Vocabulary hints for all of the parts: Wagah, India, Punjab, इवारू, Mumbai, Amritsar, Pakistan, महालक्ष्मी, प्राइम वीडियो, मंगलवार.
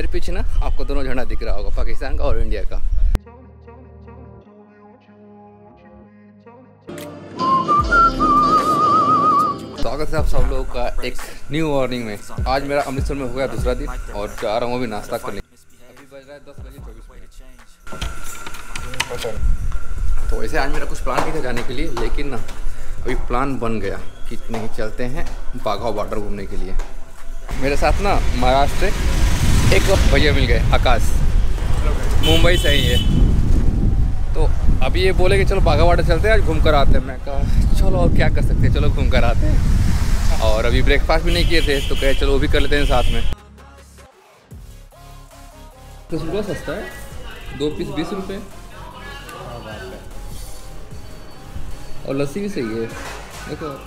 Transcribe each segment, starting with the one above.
मेरे पीछे ना आपको दोनों झंडा दिख रहा होगा, पाकिस्तान का और इंडिया का। स्वागत है आप सब लोगों का एक न्यू मॉर्निंग में। आज मेरा अमृतसर में हो गया दूसरा दिन और जा रहा हूँ अभी नाश्ता करने। अभी बज रहा है 10:24। तो वैसे आज मेरा कुछ प्लान नहीं था जाने के लिए, लेकिन ना अभी प्लान बन गया कि नहीं चलते हैं वाघा बॉर्डर घूमने के लिए। मेरे साथ ना महाराष्ट्र से एक भैया मिल गए, आकाश, मुंबई से ही है। तो अभी ये बोले कि चलो वाघा बॉर्डर चलते हैं, आज घूम कर आते हैं। मैं कहा चलो और क्या कर सकते हैं, चलो घूम कर आते हैं। और अभी ब्रेकफास्ट भी नहीं किए थे तो कहे चलो वो भी कर लेते हैं साथ में। 10 रुपये सस्ता है, 2 पीस 20 रुपये और लस्सी भी सही है। देखो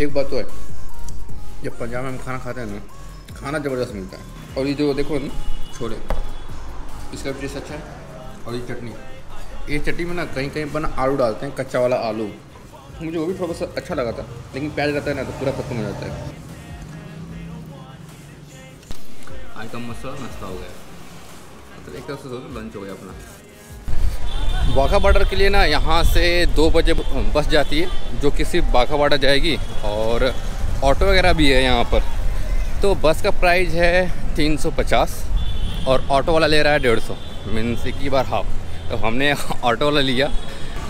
एक बात तो है, जब पंजाब में हम खाना खाते हैं ना, खाना ज़बरदस्त मिलता है। और ये जो देखो ना छोले, इसका भी टेस्ट अच्छा है। और ये चटनी, में ना कहीं कहीं पर ना आलू डालते हैं, कच्चा वाला आलू। मुझे वो भी थोड़ा सा अच्छा लगा था, लेकिन प्याज रहता है ना तो पूरा खत्म हो जाता है। आज का मसाला नाश्ता हो गया, मतलब एक तरह से लंच हो गया अपना। वाघा बॉर्डर के लिए ना यहाँ से 2 बजे बस जाती है, जो कि सिर्फ वाघा बॉर्डर जाएगी। और ऑटो वगैरह भी है यहाँ पर। तो बस का प्राइस है 350 और ऑटो वाला ले रहा है 150, मीन्स एक ही बार हाफ। तो हमने ऑटो वाला लिया,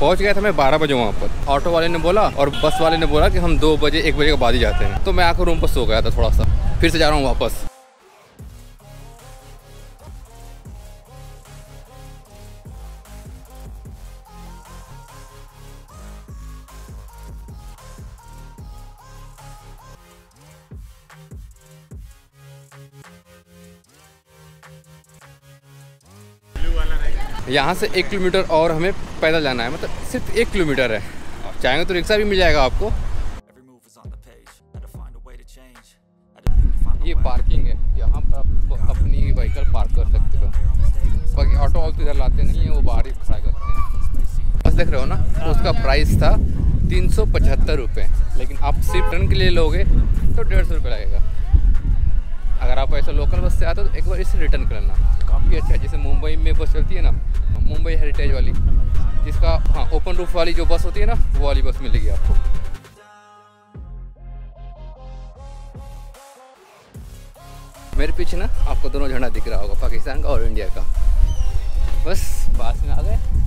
पहुंच गया था मैं 12 बजे वहाँ पर। ऑटो वाले ने बोला और बस वाले ने बोला कि हम 1 बजे के बाद ही जाते हैं। तो मैं आकर रूम पर सो गया था थोड़ा सा, फिर से जा रहा हूँ वापस। यहाँ से 1 किलोमीटर और हमें पैदल जाना है, मतलब सिर्फ 1 किलोमीटर है। चाहेंगे तो रिक्शा भी मिल जाएगा आपको। ये पार्किंग है, यहाँ पर आप अपनी व्हीकल पार्क कर सकते हो। बाकी ऑटो वाले तो इधर लाते नहीं है, वो बाहर ही खड़ा करते हैं। बस देख रहे हो ना, उसका प्राइस था 375 रुपये, लेकिन आप सिर्फ ट्रेन के लिए लोगे तो 150 रुपये लगेगा। अगर आप ऐसा लोकल बस से आते हो तो एक बार इसे रिटर्न करना, काफ़ी अच्छा है। जैसे मुंबई में बस चलती है ना, मुंबई हेरिटेज वाली, जिसका हाँ ओपन रूफ वाली जो बस होती है ना, वो वाली बस मिलेगी आपको। मेरे पीछे ना आपको दोनों झंडा दिख रहा होगा, पाकिस्तान का और इंडिया का। बस पास में आ गए।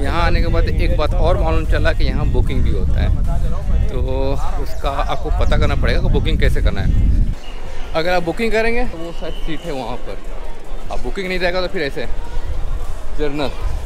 यहाँ आने के बाद एक बात और मालूम चला कि यहाँ बुकिंग भी होता है, तो उसका आपको पता करना पड़ेगा कि बुकिंग कैसे करना है। अगर आप बुकिंग करेंगे तो वो शायद सीट है वहाँ पर, आप बुकिंग नहीं रहेगा तो फिर ऐसे जर्नल।